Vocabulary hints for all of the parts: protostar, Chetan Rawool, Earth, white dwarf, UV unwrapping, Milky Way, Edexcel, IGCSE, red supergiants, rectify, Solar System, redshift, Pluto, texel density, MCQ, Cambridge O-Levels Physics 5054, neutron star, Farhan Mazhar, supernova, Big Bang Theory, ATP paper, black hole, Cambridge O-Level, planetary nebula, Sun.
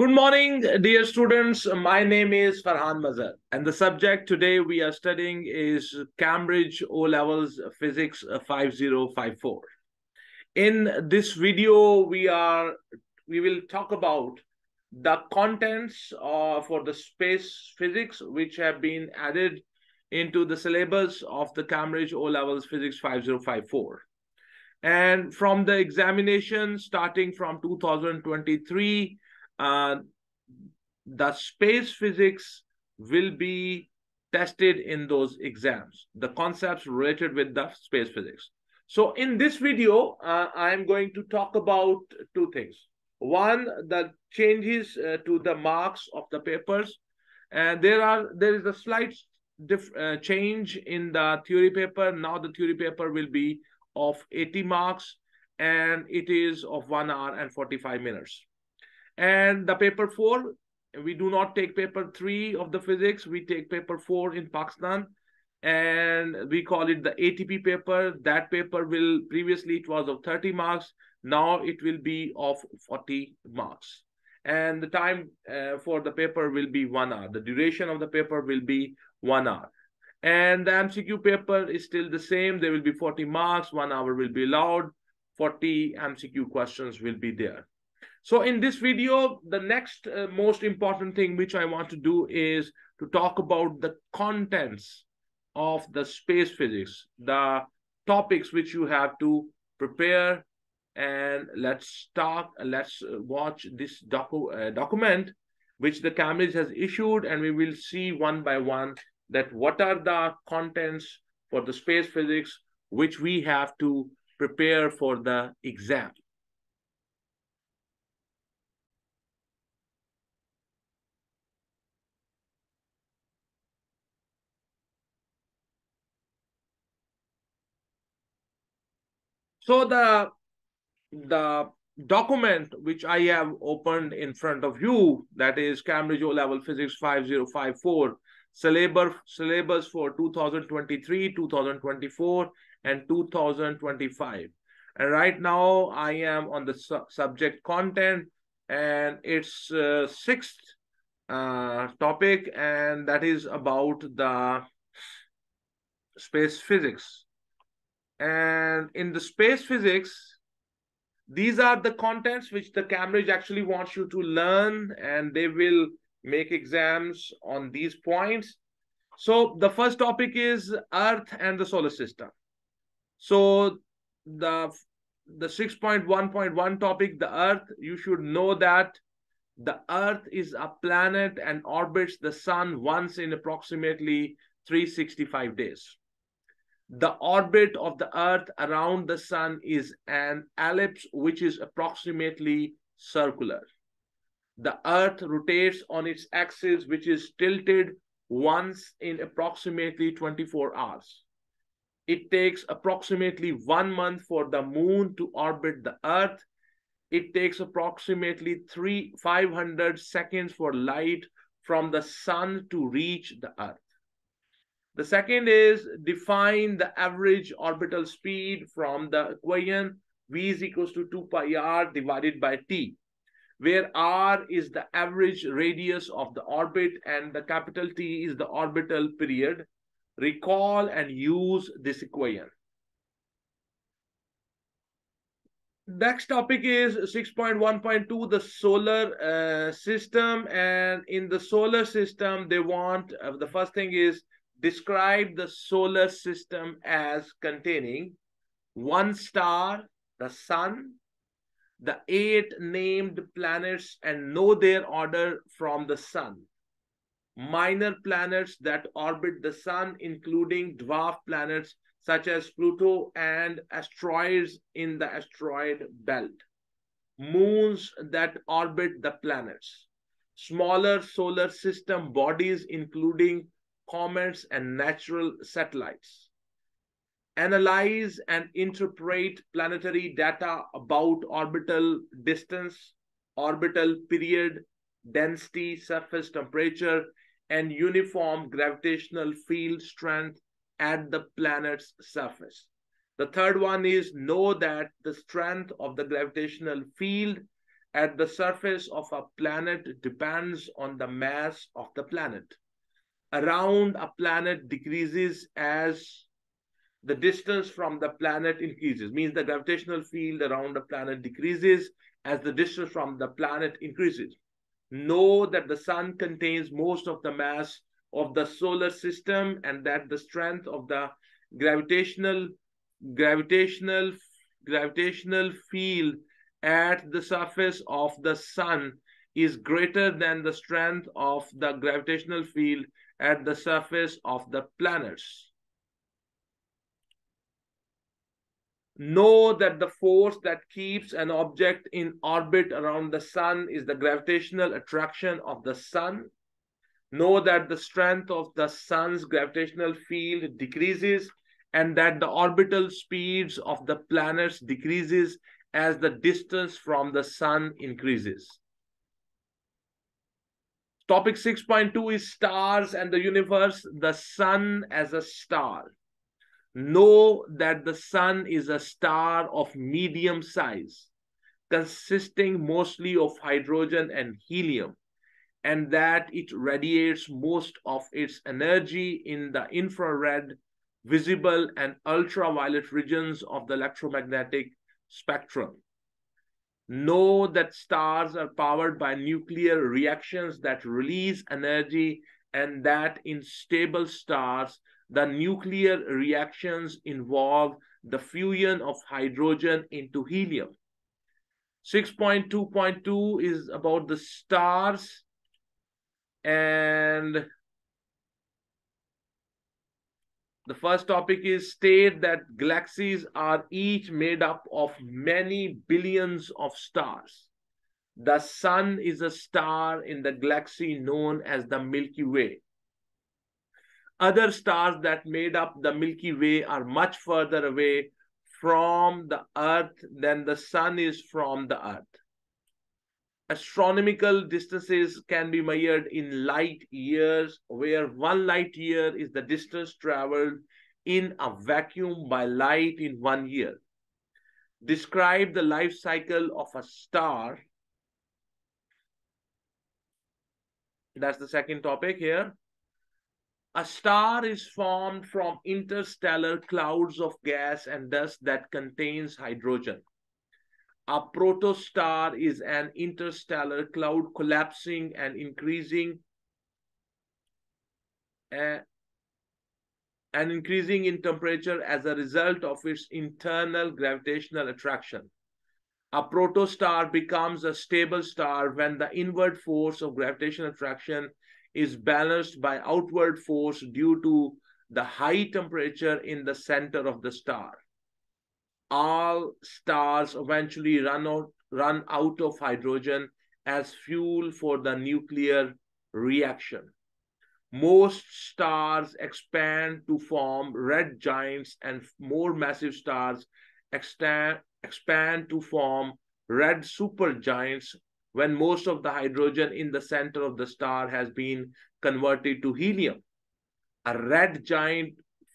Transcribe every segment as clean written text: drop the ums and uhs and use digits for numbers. Good morning, dear students. My name is Farhan Mazhar, and the subject today we are studying is Cambridge O-Levels Physics 5054. In this video, we will talk about the contents for the space physics which have been added into the syllabus of the Cambridge O-Levels Physics 5054. And from the examination starting from 2023, the space physics will be tested in those exams, the concepts related with the space physics. So in this video, I'm going to talk about two things. One, the changes to the marks of the papers. And there is a slight change in the theory paper. Now the theory paper will be of 80 marks, and it is of 1 hour and 45 minutes. And the paper 4, we do not take paper 3 of the physics. We take paper 4 in Pakistan, and we call it the ATP paper. That paper will, previously it was of 30 marks. Now it will be of 40 marks. And the time for the paper will be 1 hour. The duration of the paper will be 1 hour. And the MCQ paper is still the same. There will be 40 marks. 1 hour will be allowed. 40 MCQ questions will be there. So in this video, the next most important thing which I want to do is to talk about the contents of the space physics, the topics which you have to prepare. And let's watch this document which the Cambridge has issued, and we will see one by one that what are the contents for the space physics which we have to prepare for the exam. So the document which I have opened in front of you, that is Cambridge O-Level Physics 5054, syllabus for 2023, 2024, and 2025. And right now I am on the subject content, and it's sixth topic, and that is about the space physics. And in the space physics, these are the contents which the Cambridge actually wants you to learn, and they will make exams on these points. So the first topic is Earth and the solar system. So the 6.1.1 topic, the Earth, you should know that the Earth is a planet and orbits the sun once in approximately 365 days. The orbit of the Earth around the sun is an ellipse, which is approximately circular. The Earth rotates on its axis, which is tilted once in approximately 24 hours. It takes approximately 1 month for the moon to orbit the Earth. It takes approximately 500 seconds for light from the sun to reach the Earth. The second is define the average orbital speed from the equation v is equals to 2 pi r divided by t, where r is the average radius of the orbit and the capital T is the orbital period. Recall and use this equation. Next topic is 6.1.2, the solar system. And in the solar system, they want the first thing is describe the solar system as containing one star, the sun, the 8 named planets and know their order from the sun, minor planets that orbit the sun, including dwarf planets such as Pluto and asteroids in the asteroid belt, moons that orbit the planets, smaller solar system bodies including comets and natural satellites. Analyze and interpret planetary data about orbital distance, orbital period, density, surface temperature, and uniform gravitational field strength at the planet's surface. The third one is know that the strength of the gravitational field at the surface of a planet depends on the mass of the planet. Around a planet decreases as the distance from the planet increases. Means the gravitational field around the planet decreases as the distance from the planet increases. Know that the sun contains most of the mass of the solar system and that the strength of the gravitational field at the surface of the sun is greater than the strength of the gravitational field at the surface of the planets. Know that the force that keeps an object in orbit around the sun is the gravitational attraction of the sun. Know that the strength of the sun's gravitational field decreases and that the orbital speeds of the planets decreases as the distance from the sun increases. Topic 6.2 is stars and the universe, the sun as a star. Know that the sun is a star of medium size, consisting mostly of hydrogen and helium, and that it radiates most of its energy in the infrared, visible, and ultraviolet regions of the electromagnetic spectrum. Know that stars are powered by nuclear reactions that release energy, and that in stable stars, the nuclear reactions involve the fusion of hydrogen into helium. 6.2.2 is about the stars, and the first topic is state that galaxies are each made up of many billions of stars. The sun is a star in the galaxy known as the Milky Way. Other stars that made up the Milky Way are much further away from the Earth than the sun is from the Earth. Astronomical distances can be measured in light years, where 1 light year is the distance traveled in a vacuum by light in 1 year. Describe the life cycle of a star. That's the second topic here. A star is formed from interstellar clouds of gas and dust that contains hydrogen. A protostar is an interstellar cloud collapsing and increasing in temperature as a result of its internal gravitational attraction. A protostar becomes a stable star when the inward force of gravitational attraction is balanced by outward force due to the high temperature in the center of the star. All stars eventually run out of hydrogen as fuel for the nuclear reaction. Most stars expand to form red giants, and more massive stars expand to form red supergiants when most of the hydrogen in the center of the star has been converted to helium. A red giant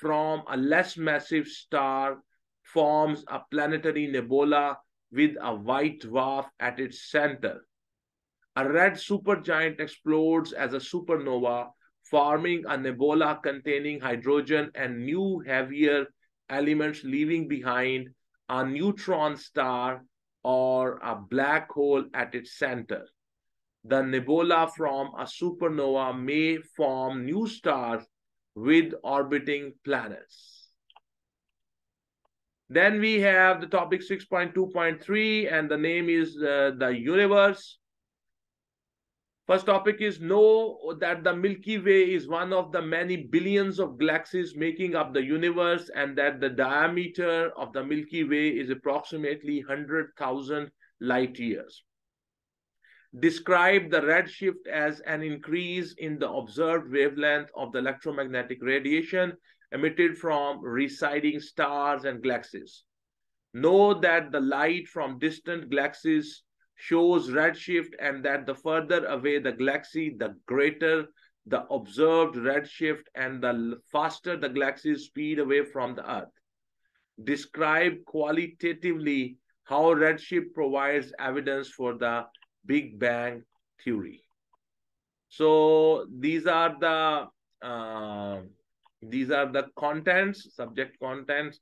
from a less massive star forms a planetary nebula with a white dwarf at its center. A red supergiant explodes as a supernova, forming a nebula containing hydrogen and new heavier elements, leaving behind a neutron star or a black hole at its center. The nebula from a supernova may form new stars with orbiting planets. Then we have the topic 6.2.3, and the name is the universe. First topic is know that the Milky Way is one of the many billions of galaxies making up the universe, and that the diameter of the Milky Way is approximately 100,000 light years. Describe the redshift as an increase in the observed wavelength of the electromagnetic radiation emitted from residing stars and galaxies. Know that the light from distant galaxies shows redshift, and that the further away the galaxy, the greater the observed redshift and the faster the galaxy's speed away from the Earth. Describe qualitatively how redshift provides evidence for the Big Bang Theory. So these are the contents, subject contents,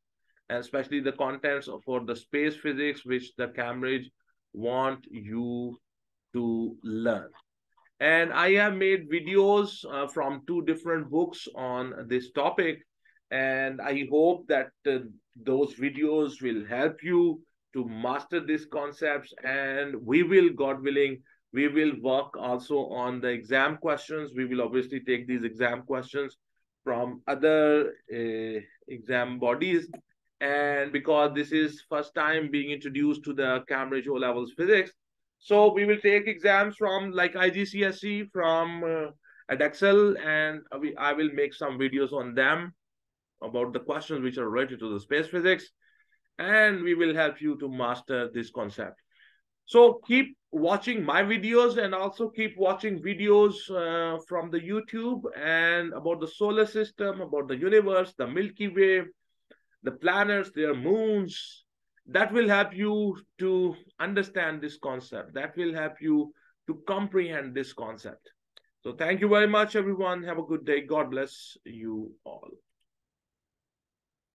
and especially the contents for the space physics, which the Cambridge want you to learn. And I have made videos from two different books on this topic. And I hope that those videos will help you to master these concepts. And we will, God willing, we will work also on the exam questions. We will obviously take these exam questions from other exam bodies. And because this is first time being introduced to the Cambridge O-Levels Physics, so we will take exams from like IGCSE, from Edexcel, and I will make some videos on them about the questions which are related to the space physics. And we will help you to master this concept. So keep watching my videos, and also keep watching videos from the YouTube and about the solar system, about the universe, the Milky Way, the planets, their moons. That will help you to understand this concept. That will help you to comprehend this concept. So thank you very much, everyone. Have a good day. God bless you all.